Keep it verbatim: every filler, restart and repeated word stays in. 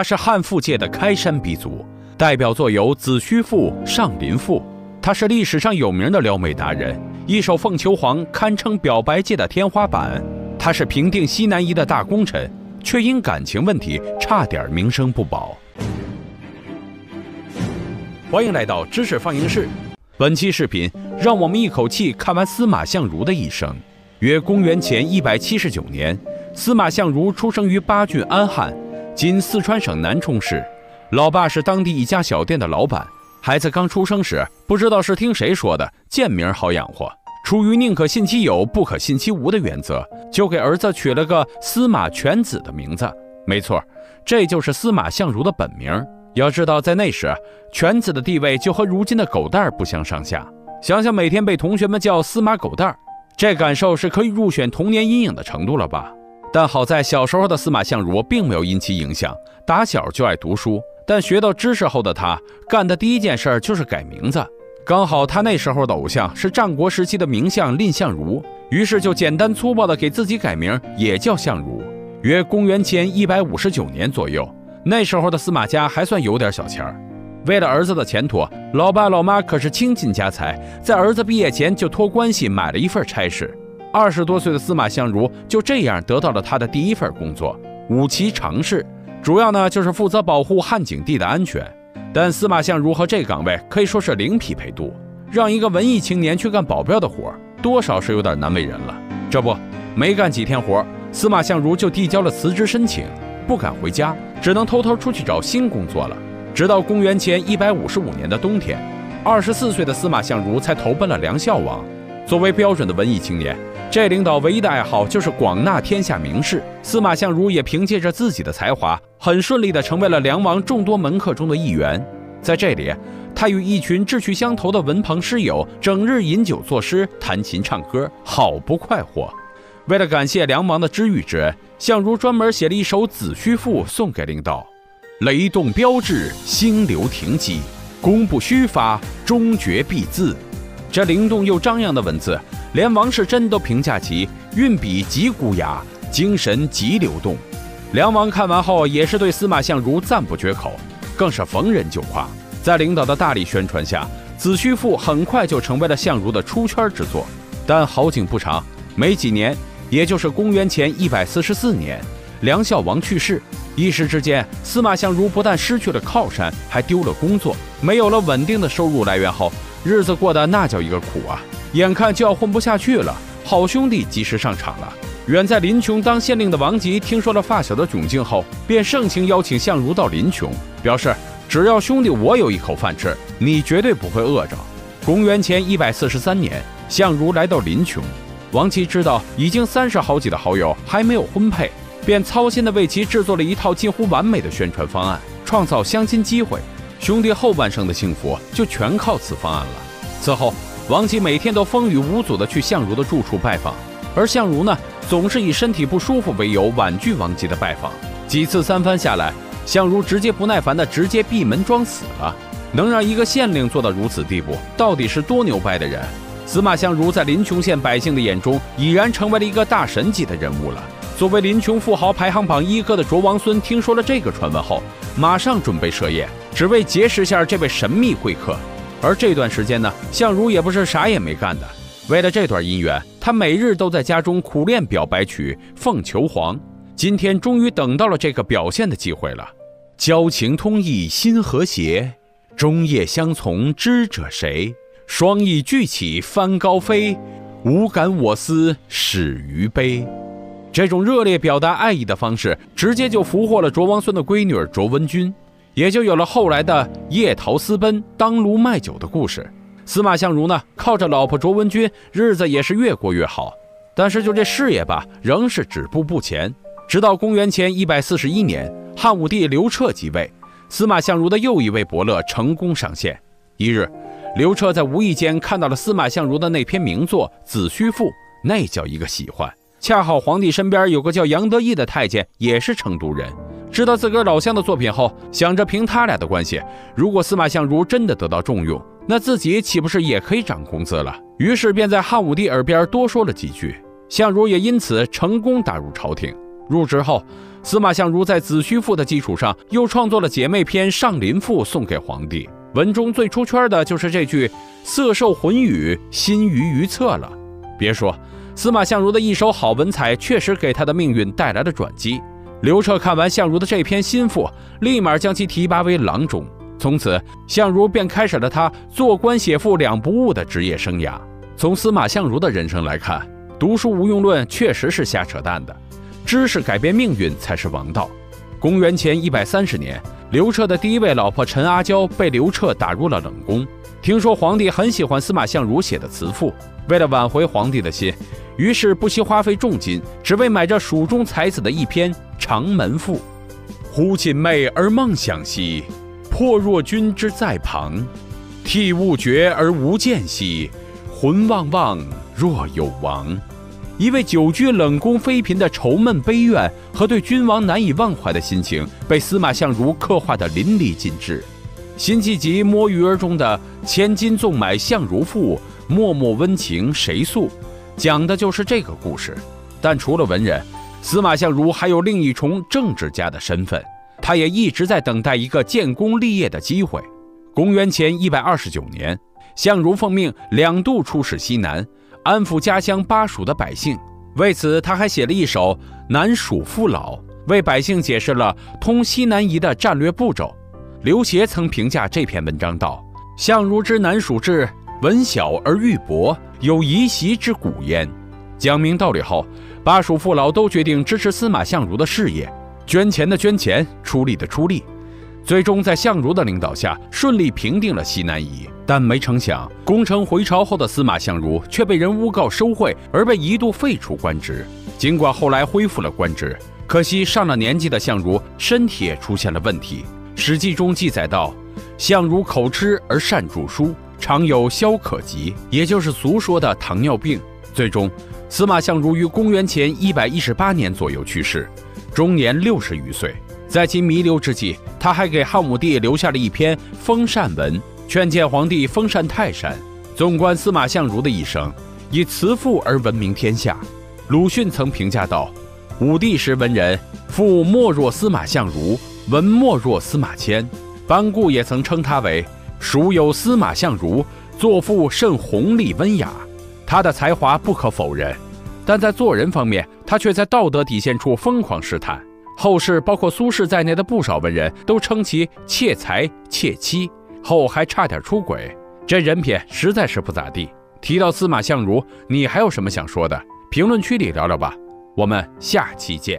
他是汉赋界的开山鼻祖，代表作有《子虚赋》《上林赋》。他是历史上有名的撩妹达人，一手凤求凰堪称表白界的天花板。他是平定西南夷的大功臣，却因感情问题差点名声不保。欢迎来到知识放映室，本期视频让我们一口气看完司马相如的一生。约公元前一百七十九年，司马相如出生于巴郡安汉。 今四川省南充市，老爸是当地一家小店的老板。孩子刚出生时，不知道是听谁说的，贱名好养活，出于宁可信其有，不可信其无的原则，就给儿子取了个司马犬子的名字。没错，这就是司马相如的本名。要知道，在那时，犬子的地位就和如今的狗蛋不相上下。想想每天被同学们叫司马狗蛋，这感受是可以入选童年阴影的程度了吧？ 但好在小时候的司马相如并没有因其影响，打小就爱读书。但学到知识后的他，干的第一件事就是改名字。刚好他那时候的偶像是战国时期的名相蔺相如，于是就简单粗暴地给自己改名，也叫相如。约公元前一百五十九年左右，那时候的司马家还算有点小钱儿。为了儿子的前途，老爸老妈可是倾尽家财，在儿子毕业前就托关系买了一份差事。 二十多岁的司马相如就这样得到了他的第一份工作——五骑常侍，主要呢就是负责保护汉景帝的安全。但司马相如和这岗位可以说是零匹配度，让一个文艺青年去干保镖的活，多少是有点难为人了。这不，没干几天活，司马相如就递交了辞职申请，不敢回家，只能偷偷出去找新工作了。直到公元前一百五十五年的冬天，二十四岁的司马相如才投奔了梁孝王。作为标准的文艺青年， 这领导唯一的爱好就是广纳天下名士。司马相如也凭借着自己的才华，很顺利地成为了梁王众多门客中的一员。在这里，他与一群志趣相投的文朋诗友，整日饮酒作诗、弹琴唱歌，好不快活。为了感谢梁王的知遇之恩，相如专门写了一首《子虚赋》送给领导：“雷动标志，星流停机，功不虚发，终绝必自。” 这灵动又张扬的文字，连王世贞都评价其运笔极古雅，精神极流动。梁王看完后也是对司马相如赞不绝口，更是逢人就夸。在领导的大力宣传下，《子虚赋》很快就成为了相如的出圈之作。但好景不长，没几年，也就是公元前一百四十四年，梁孝王去世，一时之间，司马相如不但失去了靠山，还丢了工作，没有了稳定的收入来源后， 日子过得那叫一个苦啊！眼看就要混不下去了，好兄弟及时上场了。远在临邛当县令的王吉听说了发小的窘境后，便盛情邀请相如到临邛，表示只要兄弟我有一口饭吃，你绝对不会饿着。公元前一百四十三年，相如来到临邛，王吉知道已经三十好几的好友还没有婚配，便操心地为其制作了一套近乎完美的宣传方案，创造相亲机会。 兄弟后半生的幸福就全靠此方案了。此后，王吉每天都风雨无阻地去相如的住处拜访，而相如呢，总是以身体不舒服为由婉拒王吉的拜访。几次三番下来，相如直接不耐烦地直接闭门装死了。能让一个县令做到如此地步，到底是多牛掰的人？司马相如在临邛县百姓的眼中，已然成为了一个大神级的人物了。 作为临邛富豪排行榜一哥的卓王孙听说了这个传闻后，马上准备设宴，只为结识下这位神秘贵客。而这段时间呢，相如也不是啥也没干的。为了这段姻缘，他每日都在家中苦练表白曲《凤求凰》。今天终于等到了这个表现的机会了。交情通意心和谐，终夜相从知者谁？双翼俱起翻高飞，无感我思始于悲。 这种热烈表达爱意的方式，直接就俘获了卓王孙的闺女卓文君，也就有了后来的夜逃私奔、当炉卖酒的故事。司马相如呢，靠着老婆卓文君，日子也是越过越好，但是就这事业吧，仍是止步不前。直到公元前一百四十一年，汉武帝刘彻即位，司马相如的又一位伯乐成功上线。一日，刘彻在无意间看到了司马相如的那篇名作《子虚赋》，那叫一个喜欢。 恰好皇帝身边有个叫杨得意的太监，也是成都人。知道自个儿老乡的作品后，想着凭他俩的关系，如果司马相如真的得到重用，那自己岂不是也可以涨工资了？于是便在汉武帝耳边多说了几句。相如也因此成功打入朝廷。入职后，司马相如在《子虚赋》的基础上，又创作了姐妹篇《上林赋》送给皇帝。文中最出圈的就是这句“色受浑语，心于于策”了。别说，司马相如的一手好文采，确实给他的命运带来了转机。刘彻看完相如的这篇新赋，立马将其提拔为郎中。从此，相如便开始了他做官写赋两不误的职业生涯。从司马相如的人生来看，读书无用论确实是瞎扯淡的，知识改变命运才是王道。公元前一百三十年，刘彻的第一位老婆陈阿娇被刘彻打入了冷宫。听说皇帝很喜欢司马相如写的词赋，为了挽回皇帝的心，于是不惜花费重金，只为买这蜀中才子的一篇《长门赋》。忽寝寐而梦想兮，破若君之在旁；涕勿绝而无间兮，魂荡荡若有亡。一位久居冷宫妃嫔的愁闷悲怨和对君王难以忘怀的心情，被司马相如刻画得淋漓尽致。辛弃疾《摸鱼儿》中的“千金纵买相如赋，脉脉温情谁诉”，讲的就是这个故事。但除了文人，司马相如还有另一重政治家的身份，他也一直在等待一个建功立业的机会。公元前一百二十九年，相如奉命两度出使西南，安抚家乡巴蜀的百姓。为此，他还写了一首《南蜀父老》，为百姓解释了通西南夷的战略步骤。刘勰曾评价这篇文章道：“相如之南蜀志，文小而郁博，有夷袭之骨焉。”讲明道理后，巴蜀父老都决定支持司马相如的事业，捐钱的捐钱，出力的出力。最终，在相如的领导下，顺利平定了西南夷。但没成想，功成回朝后的司马相如却被人诬告收贿，而被一度废除官职。尽管后来恢复了官职，可惜上了年纪的相如身体也出现了问题。《史记》中记载道：“相如口吃而善著书，常有消渴疾，也就是俗说的糖尿病。”最终，司马相如于公元前一百一十八年左右去世，终年六十余岁。在其弥留之际，他还给汉武帝留下了一篇封禅文，劝谏皇帝封禅泰山。纵观司马相如的一生，以词赋而闻名天下。鲁迅曾评价道：“武帝时文人，赋莫若司马相如，文莫若司马迁。”班固也曾称他为“蜀有司马相如，作赋甚宏丽温雅”。他的才华不可否认，但在做人方面，他却在道德底线处疯狂试探。后世包括苏轼在内的不少文人都称其窃财窃妻，后还差点出轨，这人品实在是不咋地。提到司马相如，你还有什么想说的？评论区里聊聊吧，我们下期见。